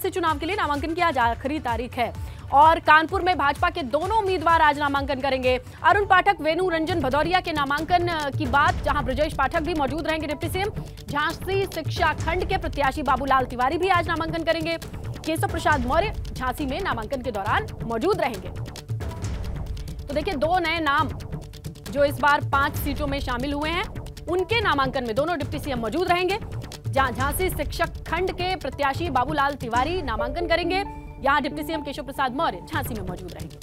से चुनाव के लिए नामांकन की आज आखिरी तारीख है और कानपुर में भाजपा के दोनों उम्मीदवार आज नामांकन करेंगे। अरुण पाठक, वेणु रंजन भदौरिया के नामांकन की बात, जहां ब्रजेश पाठक भी मौजूद रहेंगे डिप्टी सीएम। झांसी शिक्षा खंड के प्रत्याशी बाबूलाल तिवारी भी आज नामांकन करेंगे। केशव प्रसाद मौर्य झांसी में नामांकन के दौरान मौजूद रहेंगे। तो देखिए, दो नए नाम जो इस बार 5 सीटों में शामिल हुए हैं, उनके नामांकन में दोनों डिप्टी सीएम मौजूद रहेंगे। जहां झांसी शिक्षक खंड के प्रत्याशी बाबूलाल तिवारी नामांकन करेंगे, यहां डिप्टी सीएम केशव प्रसाद मौर्य झांसी में मौजूद रहेंगे।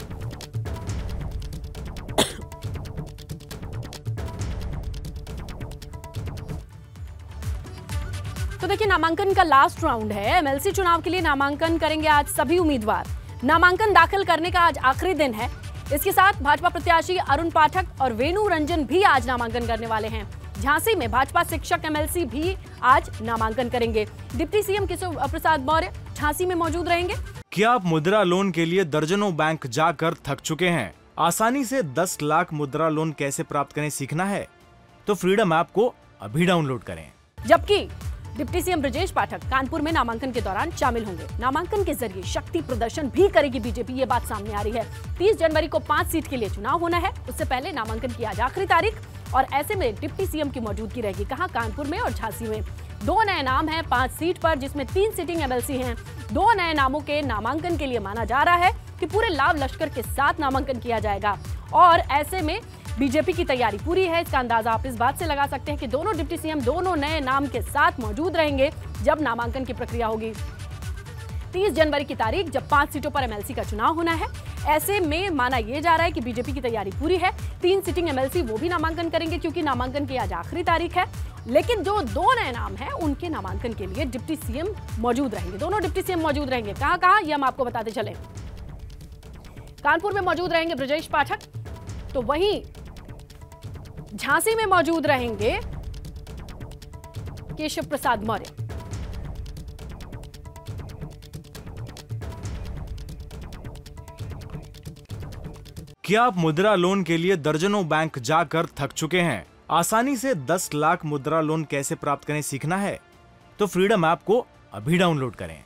तो देखिए, नामांकन का लास्ट राउंड है। एमएलसी चुनाव के लिए नामांकन करेंगे आज सभी उम्मीदवार। नामांकन दाखिल करने का आज आखिरी दिन है। इसके साथ भाजपा प्रत्याशी अरुण पाठक और वेणु रंजन भी आज नामांकन करने वाले हैं। झांसी में भाजपा शिक्षक एमएलसी भी आज नामांकन करेंगे। डिप्टी सीएम केशव प्रसाद मौर्य झांसी में मौजूद रहेंगे। क्या आप मुद्रा लोन के लिए दर्जनों बैंक जाकर थक चुके हैं? आसानी से 10 लाख मुद्रा लोन कैसे प्राप्त करें सीखना है तो फ्रीडम ऐप को अभी डाउनलोड करें। जबकि डिप्टी सीएम ब्रजेश पाठक कानपुर में नामांकन के दौरान शामिल होंगे। नामांकन के जरिए शक्ति प्रदर्शन भी करेगी बीजेपी, ये बात सामने आ रही है। 30 जनवरी को 5 सीट के लिए चुनाव होना है, उससे पहले नामांकन की आज आखिरी तारीख और ऐसे में डिप्टी सीएम की मौजूदगी रहेगी कहां, कानपुर में और झांसी में। दो नए नाम हैं 5 सीट पर, जिसमें 3 सिटिंग एमएलसी हैं। दो नए नामों के नामांकन के लिए माना जा रहा है कि पूरे लाभ लश्कर के साथ नामांकन किया जाएगा और ऐसे में बीजेपी की तैयारी पूरी है। इसका अंदाजा आप इस बात से लगा सकते हैं कि दोनों डिप्टी सीएम दोनों नए नाम के साथ मौजूद रहेंगे जब नामांकन की प्रक्रिया होगी। 30 जनवरी की तारीख, जब 5 सीटों पर एमएलसी का चुनाव होना है, ऐसे में माना यह जा रहा है कि बीजेपी की तैयारी पूरी है। 3 सिटिंग एमएलसी वो भी नामांकन करेंगे क्योंकि नामांकन की आज आखिरी तारीख है। लेकिन जो दो नए नाम हैं, उनके नामांकन के लिए डिप्टी सीएम मौजूद रहेंगे, दोनों डिप्टी सीएम मौजूद रहेंगे। कहां-कहां, ये हम आपको बताते चले। कानपुर में मौजूद रहेंगे ब्रजेश पाठक, तो वहीं झांसी में मौजूद रहेंगे केशव प्रसाद मौर्य। क्या आप मुद्रा लोन के लिए दर्जनों बैंक जाकर थक चुके हैं? आसानी से 10 लाख मुद्रा लोन कैसे प्राप्त करें सीखना है तो फ्रीडम ऐप को अभी डाउनलोड करें।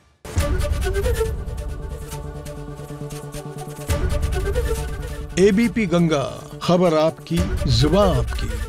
एबीपी गंगा, खबर आपकी, जुबान आपकी।